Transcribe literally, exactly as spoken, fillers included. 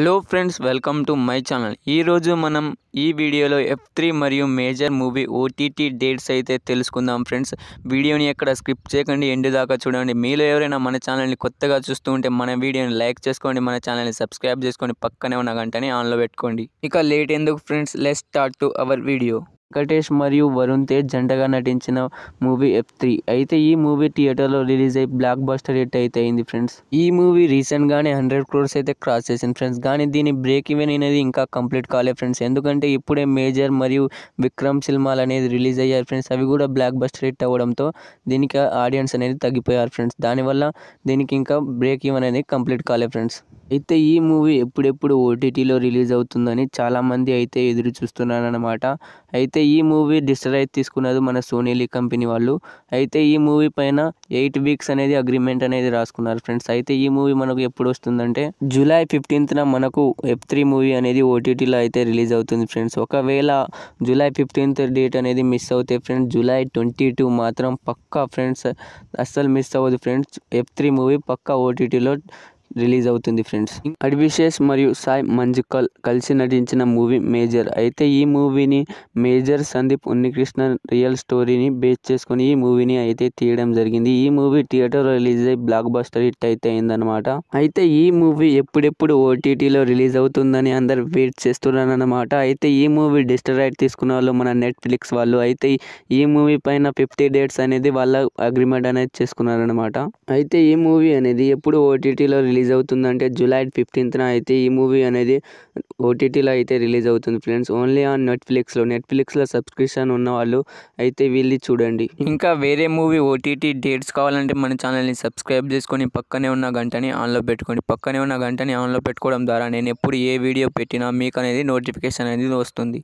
Hello friends, welcome to my channel. ఈరోజు మనం ఈ వీడియోలో ఎఫ్ త్రీ మరియు మేజర్ మూవీ ఓటీటీ డేట్స్ అయితే తెలుసుకుందాం. ఫ్రెండ్స్, వీడియోని ఎక్కడ స్కిప్ చేయకండి, ఎండ్ దాకా చూడండి. మీలో ఎవరైనా మన ఛానల్ని కొత్తగా చూస్తూ ఉంటే మన వీడియోని లైక్ చేసుకోండి, మన ఛానల్ని సబ్స్క్రైబ్ చేసుకొని పక్కనే ఉన్న గంటని ఆన్లో పెట్టుకోండి. ఇక లేట్ ఎందుకు friends, let's start to our video. Venkatesh మరియు వరుణ్ తేజ్ జంటగా నటించిన మూవీ ఎఫ్ త్రీ. అయితే ఈ మూవీ థియేటర్లో రిలీజ్ అయ్యి బ్లాక్ బస్టర్ హిట్ అయితే అయింది ఫ్రెండ్స్. ఈ మూవీ రీసెంట్గానే హండ్రెడ్ క్రోర్స్ అయితే క్రాస్ చేసింది ఫ్రెండ్స్. కానీ దీని బ్రేక్ ఈవెన్ అనేది ఇంకా కంప్లీట్ కాలే ఫ్రెండ్స్. ఎందుకంటే ఇప్పుడే మేజర్ మరియు విక్రమ్ సినిమాలు అనేది రిలీజ్ అయ్యారు ఫ్రెండ్స్. అవి కూడా బ్లాక్ బస్టర్ హిట్ అవ్వడంతో దీనికి ఆడియన్స్ అనేది తగ్గిపోయారు ఫ్రెండ్స్. దానివల్ల దీనికి ఇంకా బ్రేక్ ఈవెన్ అనేది కంప్లీట్ కాలే ఫ్రెండ్స్. అయితే ఈ మూవీ ఎప్పుడెప్పుడు ఓటీటీలో రిలీజ్ అవుతుందని చాలామంది అయితే ఎదురు చూస్తున్నారన్నమాట. అయితే ఈ మూవీ డిస్ట్రైట్ తీసుకున్నది మన సోనీలీ కంపెనీ వాళ్ళు. అయితే ఈ మూవీ పైన ఎయిట్ వీక్స్ అనేది అగ్రిమెంట్ అనేది రాసుకున్నారు ఫ్రెండ్స్. అయితే ఈ మూవీ మనకు ఎప్పుడు వస్తుందంటే జూలై ఫిఫ్టీన్త్న మనకు ఎఫ్ త్రీ మూవీ అనేది ఓటీటీలో అయితే రిలీజ్ అవుతుంది ఫ్రెండ్స్. ఒకవేళ జూలై ఫిఫ్టీన్త్ డేట్ అనేది మిస్ అవుతే ఫ్రెండ్స్ జూలై ట్వంటీ టూ మాత్రం పక్కా ఫ్రెండ్స్, అస్సలు మిస్ అవ్వదు ఫ్రెండ్స్. ఎఫ్ త్రీ మూవీ పక్కా ఓటీటీలో రిలీజ్ అవుతుంది ఫ్రెండ్స్. అడ్విశేష్ మరియు సాయి మంజుకల్ కలిసి నటించిన మూవీ మేజర్. అయితే ఈ మూవీని మేజర్ సందీప్ ఉన్నికృష్ణన్ రియల్ స్టోరీని బేస్ చేసుకుని ఈ మూవీని అయితే తీయడం జరిగింది. ఈ మూవీ థియేటర్ రిలీజ్ అయ్యి బ్లాక్ బస్టర్ హిట్ అయితే అయిందనమాట. అయితే ఈ మూవీ ఎప్పుడెప్పుడు ఓటీటీలో రిలీజ్ అవుతుందని అందరు వెయిట్ చేస్తున్నారనమాట. అయితే ఈ మూవీ డిస్ట్రైట్ తీసుకున్న వాళ్ళు మన నెట్ఫ్లిక్స్ వాళ్ళు. అయితే ఈ మూవీ పైన ఫిఫ్టీ డేట్స్ అనేది వాళ్ళ అగ్రిమెంట్ అనేది చేసుకున్నారనమాట. అయితే ఈ మూవీ అనేది ఎప్పుడు ఓటీటీలో రిలీజ్ రిలీజ్ అవుతుందంటే జూలై ఫిఫ్టీన్త్న అయితే ఈ మూవీ అనేది ఓటీటీలో అయితే రిలీజ్ అవుతుంది ఫ్రెండ్స్. ఓన్లీ ఆన్ నెట్ఫ్లిక్స్లో నెట్ఫ్లిక్స్లో సబ్స్క్రిప్షన్ ఉన్న వాళ్ళు అయితే వీళ్ళు చూడండి. ఇంకా వేరే మూవీ ఓటీటీ డేట్స్ కావాలంటే మన ఛానల్ని సబ్స్క్రైబ్ చేసుకొని పక్కనే ఉన్న గంటని ఆన్లో పెట్టుకోండి. పక్కనే ఉన్న గంటని ఆన్లో పెట్టుకోవడం ద్వారా నేను ఎప్పుడు ఏ వీడియో పెట్టినా మీకు అనేది నోటిఫికేషన్ అనేది వస్తుంది.